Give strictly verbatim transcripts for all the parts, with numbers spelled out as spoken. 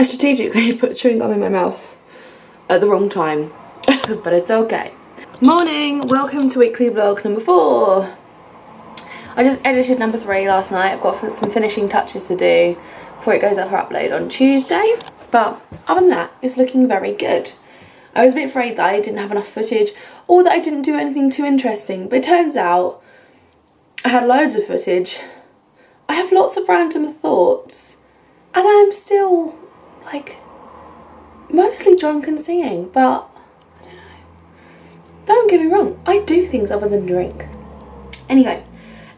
I strategically put chewing gum in my mouth at the wrong time, but it's okay. Morning, welcome to weekly vlog number four. I just edited number three last night. I've got some finishing touches to do before it goes up for upload on Tuesday. But other than that, it's looking very good. I was a bit afraid that I didn't have enough footage or that I didn't do anything too interesting. But it turns out I had loads of footage. I have lots of random thoughts. And I'm still, like, mostly drunk and singing. But, I don't know. Don't get me wrong. I do things other than drink. Anyway.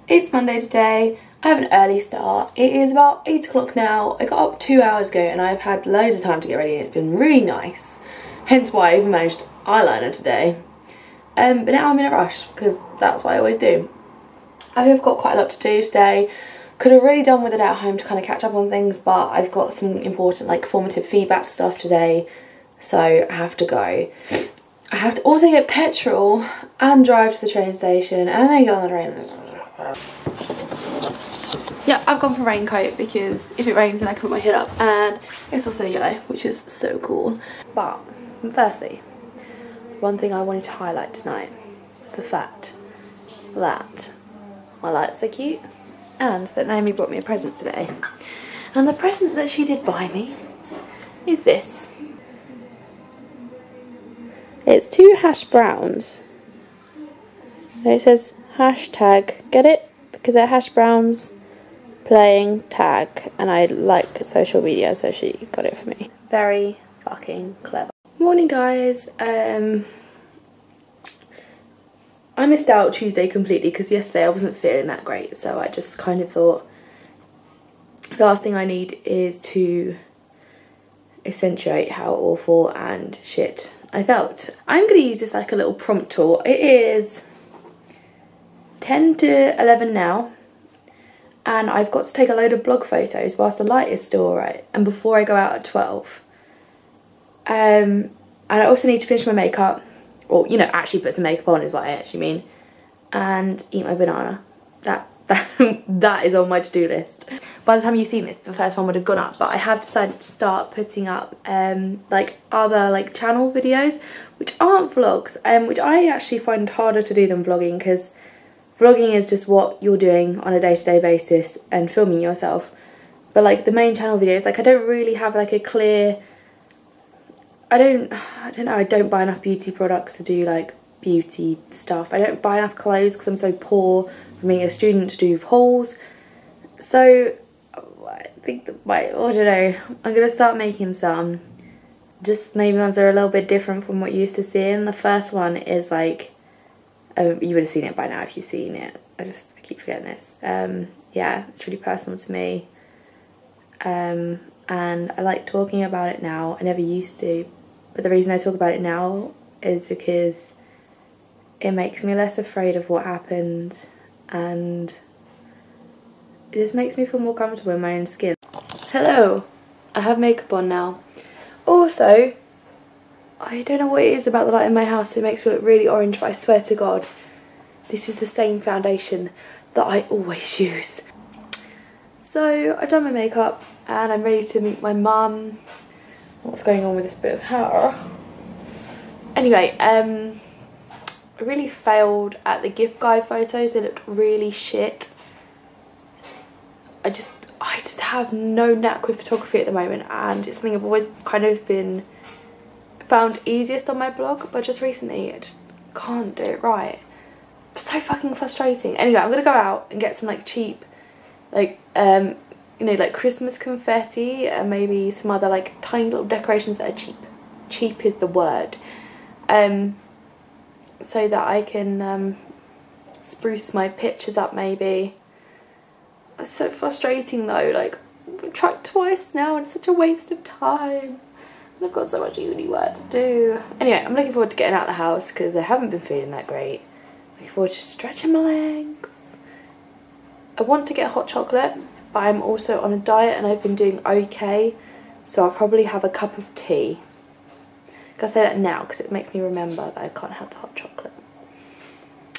It's Monday today. I have an early start. It is about eight o'clock now. I got up two hours ago and I've had loads of time to get ready. It's been really nice. Hence why I even managed eyeliner today. Um, but now I'm in a rush because that's what I always do. I have got quite a lot to do today. Could have really done with it at home to kind of catch up on things, but I've got some important like formative feedback stuff today. So I have to go. I have to also get petrol and drive to the train station and then get on the train. Yeah, I've gone for a raincoat because if it rains then I can put my hood up, and it's also yellow, which is so cool. But firstly, one thing I wanted to highlight tonight was the fact that my lights are cute and that Naomi brought me a present today. And the present that she did buy me is this. It's two hash browns. And it says hashtag, get it? Because they're hash browns playing tag, and I like social media, so she got it for me. Very fucking clever. Morning guys, um, I missed out Tuesday completely because yesterday I wasn't feeling that great, so I just kind of thought the last thing I need is to accentuate how awful and shit I felt. I'm going to use this like a little prompt tool. It is ten to eleven now, and I've got to take a load of blog photos whilst the light is still alright and before I go out at twelve. Um, and I also need to finish my makeup, or you know, actually put some makeup on is what I actually mean, and eat my banana. That that, that is on my to-do list. By the time you've seen this, the first one would have gone up, but I have decided to start putting up um, like other like channel videos which aren't vlogs, um, which I actually find harder to do than vlogging, because vlogging is just what you're doing on a day-to-day basis and filming yourself. But like the main channel videos, like I don't really have like a clear, I don't, I don't know, I don't buy enough beauty products to do like beauty stuff. I don't buy enough clothes because I'm so poor from being a student to do hauls. So I think that my, I don't know, I'm gonna start making some. Just maybe ones that are a little bit different from what you're used to seeing. The first one is like, Um, you would have seen it by now if you've seen it. I just I keep forgetting this. Um, yeah, it's really personal to me. Um, and I like talking about it now. I never used to. But the reason I talk about it now is because it makes me less afraid of what happened. And it just makes me feel more comfortable in my own skin. Hello. I have makeup on now. Also, I don't know what it is about the light in my house, so it makes me look really orange, but I swear to God, this is the same foundation that I always use. So I've done my makeup and I'm ready to meet my mum. What's going on with this bit of hair? Anyway, um, I really failed at the gift guide photos. They looked really shit. I just, I just have no knack with photography at the moment, and it's something I've always kind of been found easiest on my blog, but just recently I just can't do it right. It's so fucking frustrating. Anyway, I'm gonna go out and get some like cheap, like um, you know, like Christmas confetti and maybe some other like tiny little decorations that are cheap. Cheap is the word. Um, so that I can um, spruce my pictures up maybe. It's so frustrating though. Like I've tried twice now and it's such a waste of time. I've got so much uni work to do. Anyway, I'm looking forward to getting out of the house because I haven't been feeling that great. Looking forward to stretching my legs. I want to get hot chocolate, but I'm also on a diet and I've been doing okay, so I'll probably have a cup of tea. Can I say that now because it makes me remember that I can't have the hot chocolate.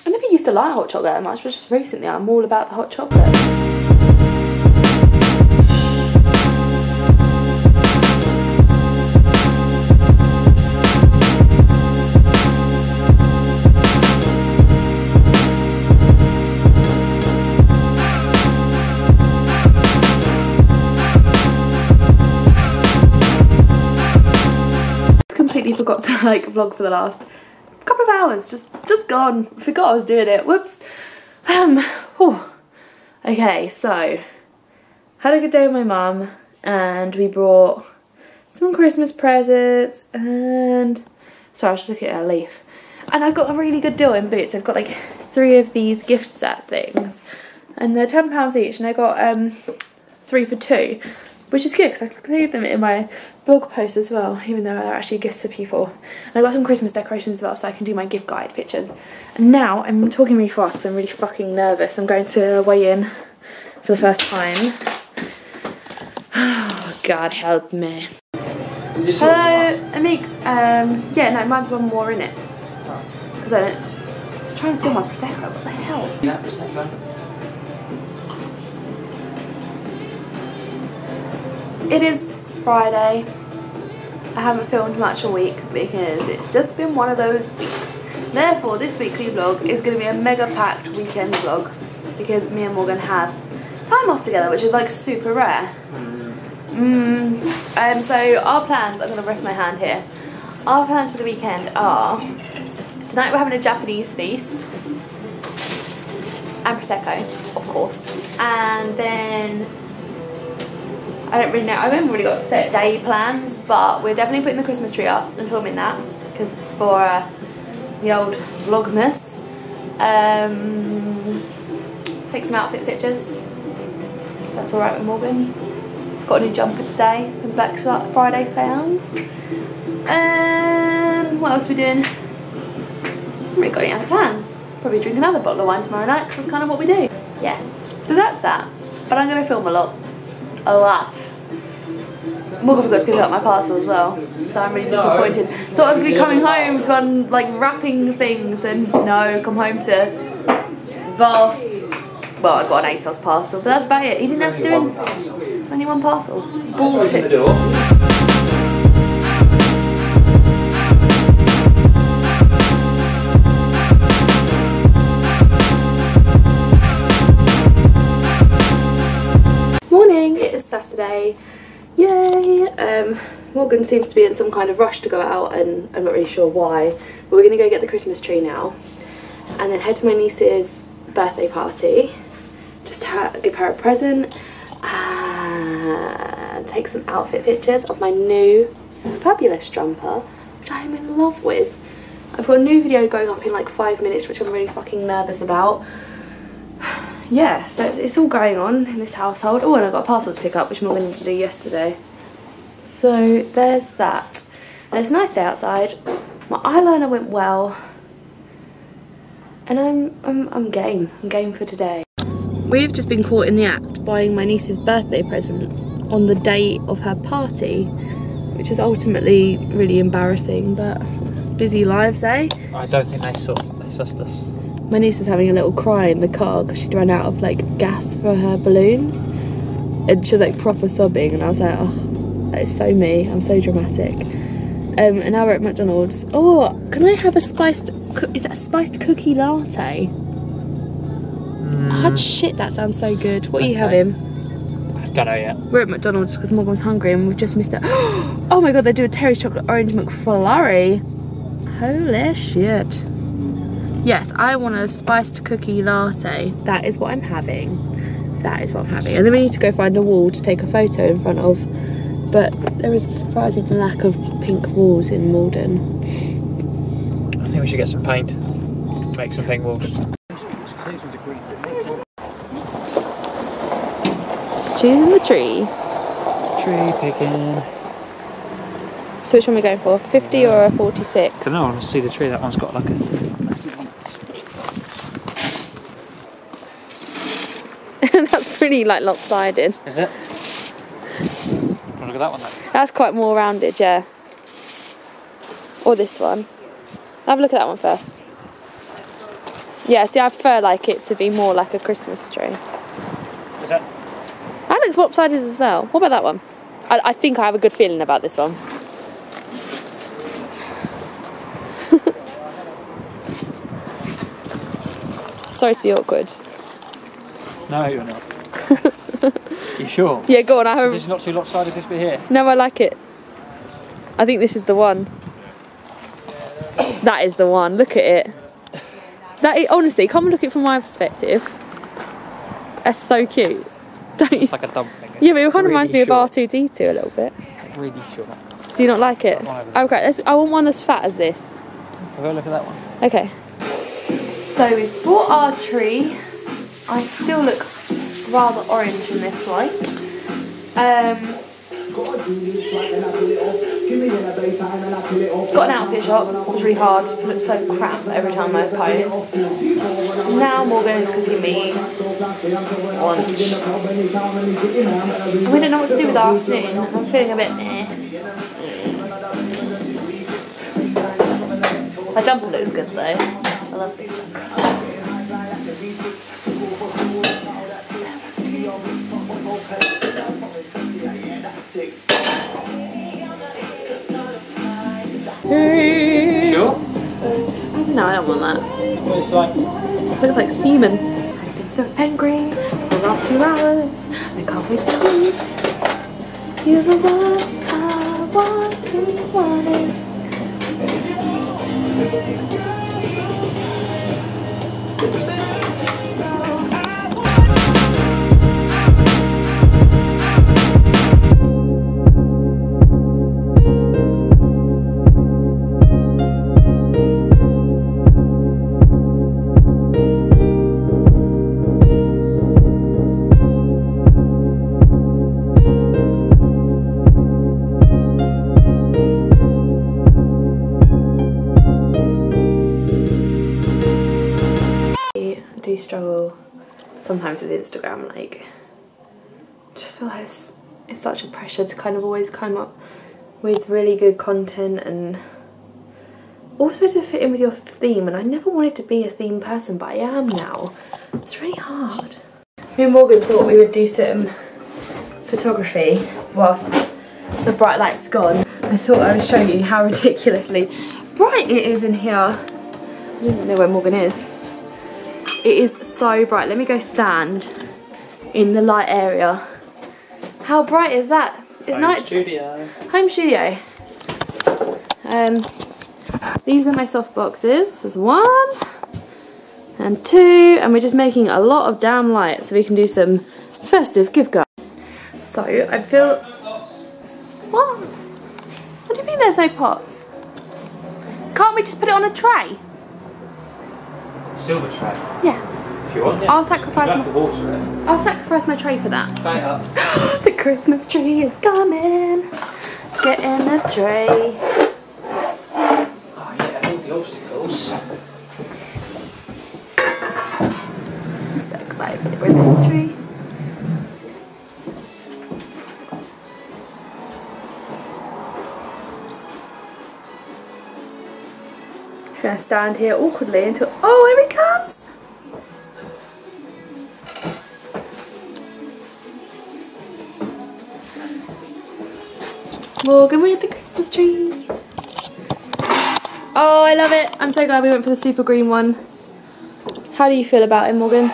I never used to like hot chocolate that much, but just recently I'm all about the hot chocolate. forgot to like vlog for the last couple of hours. Just just gone. Forgot I was doing it. Whoops. Um. Whew. Okay, so had a good day with my mum, and we brought some Christmas presents. And sorry, I was just looking at a leaf. And I got a really good deal in Boots. I've got like three of these gift set things, and they're ten pounds each. And I got um three for two, which is good because I include them in my blog post as well, even though they're actually gifts to people. And I got some Christmas decorations as well, so I can do my gift guide pictures. And now I'm talking really fast because I'm really fucking nervous. I'm going to weigh in for the first time. Oh, God help me. Hello, I make um yeah no mine's one more in it. Because I don't. I was trying to steal my Prosecco. What the hell? Yeah, Prosecco. It is Friday. I haven't filmed much all week because it's just been one of those weeks. Therefore, this weekly vlog is going to be a mega packed weekend vlog because me and Morgan have time off together, which is like super rare. Mm. Um. So our plans. I'm going to rest my hand here. Our plans for the weekend are. Tonight we're having a Japanese feast and Prosecco, of course, and then I don't really know, I haven't really got set day plans, but we're definitely putting the Christmas tree up and filming that because it's for uh, the old Vlogmas. Um, take some outfit pictures, that's alright with Morgan. Got a new jumper today for the Black Friday sales. Um, what else are we doing? I haven't really got any other plans. Probably drink another bottle of wine tomorrow night because that's kind of what we do. Yes. So that's that. But I'm going to film a lot. A lot. Morgan forgot to pick up my parcel as well. So I'm really disappointed. Thought I was going to be coming home to un like wrapping things and no, come home to vast... Well, I got an ASOS parcel, but that's about it. He didn't have to do anything. Only one parcel. Bullshit. Saturday, yay! Um, Morgan seems to be in some kind of rush to go out, and I'm not really sure why, but we're gonna go get the Christmas tree now and then head to my niece's birthday party, just to give her a present and take some outfit pictures of my new fabulous jumper, which I am in love with. I've got a new video going up in like five minutes which I'm really fucking nervous about. Yeah, so it's, it's all going on in this household. Oh, and I got a parcel to pick up, which Morgan did yesterday. So there's that. And it's a nice day outside. My eyeliner went well, and I'm I'm I'm game. I'm game for today. We've just been caught in the act buying my niece's birthday present on the day of her party, which is ultimately really embarrassing. But busy lives, eh? I don't think they saw they sussed us. My niece is having a little cry in the car because she'd run out of like gas for her balloons, and she was like proper sobbing, and I was like, oh, that is so me, I'm so dramatic. Um, and now we're at McDonald's. Oh, can I have a spiced, is that a spiced cookie latte? Mm. Oh shit, that sounds so good. What are you having? I don't know yet. We're at McDonald's because Morgan's hungry and we've just missed it. Oh my god, they do a Terry's Chocolate Orange McFlurry. Holy shit. Yes, I want a spiced cookie latte. That is what I'm having. That is what I'm having. And then we need to go find a wall to take a photo in front of. But there is a surprising lack of pink walls in Malden. I think we should get some paint. Make some pink walls. It's choosing the tree. Tree picking. So which one are we going for? fifty or a forty-six? I don't know, I want to see the tree. That one's got like a... That's pretty like lopsided. Is it? Look at that one then. That's quite more rounded, yeah. Or this one. Have a look at that one first. Yeah, see I prefer like it to be more like a Christmas tree. Is it? That looks lopsided as well. What about that one? I, I think I have a good feeling about this one. Sorry to be awkward. No, you're not. You sure? Yeah, go on. I hope. So this is not too lopsided, this bit here? No, I like it. I think this is the one. That is the one. Look at it. That is, honestly, come and look at it from my perspective. That's so cute. Don't you? It's like a dumpling. Yeah, but it kind of reminds me of R two D two a little bit. It's really short. Do you not like it? Oh great. Let's, I want one as fat as this. Have a look at that one. Okay. So we've bought our tree. I still look rather orange in this light. Um, got an outfit shot, it was really hard, it looked so crap every time I posed. Now Morgan is cooking me lunch. We don't know what to do with the afternoon, I'm feeling a bit meh. My jumper looks good though, I love this jumper. Sure? No, I don't want that. What is it like? It looks like semen. I've been so angry for the last few hours. I can't wait to eat. You're the one I want to want struggle sometimes with Instagram, like just feel like it's, it's such a pressure to kind of always come up with really good content and also to fit in with your theme, and I never wanted to be a theme person but I am now. It's really hard. Me and Morgan thought we would do some photography whilst the bright light's gone. I thought I would show you how ridiculously bright it is in here. I don't even know where Morgan is. It is so bright. Let me go stand in the light area. How bright is that? It's home night studio. Home studio. Um, these are my soft boxes. There's one and two, and we're just making a lot of damn light so we can do some festive gift cards. So I feel. What? What do you mean there's no pots? Can't we just put it on a tray? Silver tray. Yeah. If you want, yeah. I'll sacrifice my water it. I'll sacrifice my tray for that. Try it up. The Christmas tree is coming. Get in the tray. Oh yeah, all the obstacles. I'm so excited for the Christmas tree. I'm gonna stand here awkwardly until, oh, here he comes! Morgan, we're at the Christmas tree. Oh, I love it. I'm so glad we went for the super green one. How do you feel about it, Morgan?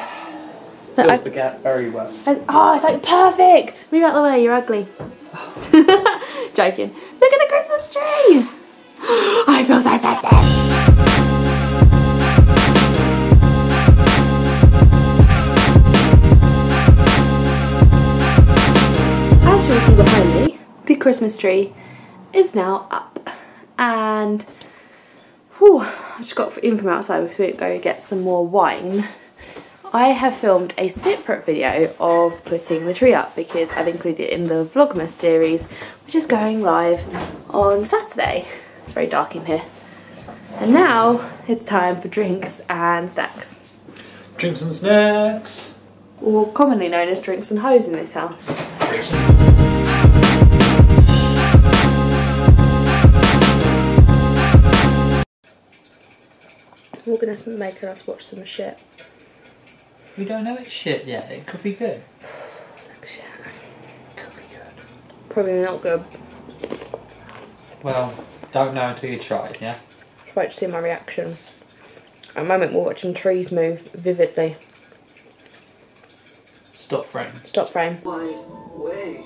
Fills like, the gap very well. I, oh, it's like perfect! Move out the way, you're ugly. Joking. Look at the Christmas tree! I feel so festive! Behind me, the Christmas tree is now up, and whew, I just got in from outside because we didn't go get some more wine. I have filmed a separate video of putting the tree up because I've included it in the Vlogmas series, which is going live on Saturday. It's very dark in here, and now it's time for drinks and snacks. Drinks and snacks, or commonly known as drinks and hoes in this house. Morgan is making us watch some shit. We don't know it's shit yet. It could be good. Shit. It could be good. Probably not good. Well, don't know until you try it, yeah? Just wait to see my reaction. At the moment we're watching trees move vividly. Stop frame. Stop frame. Wide way.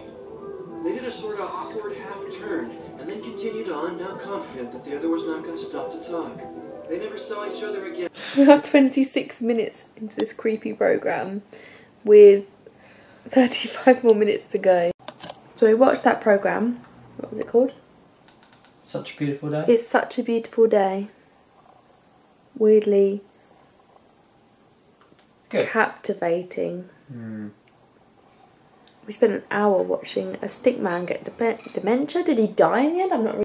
They did a sort of awkward half turn. men continued on, now confident that the other was not going to stop to talk. They never saw each other again. We are twenty-six minutes into this creepy program with thirty-five more minutes to go. So we watched that program. What was it called? Such a Beautiful Day. It's Such a Beautiful Day. Weirdly good. Captivating. Mm. We spent an hour watching a stick man get de dementia. Did he die in the end? I'm not really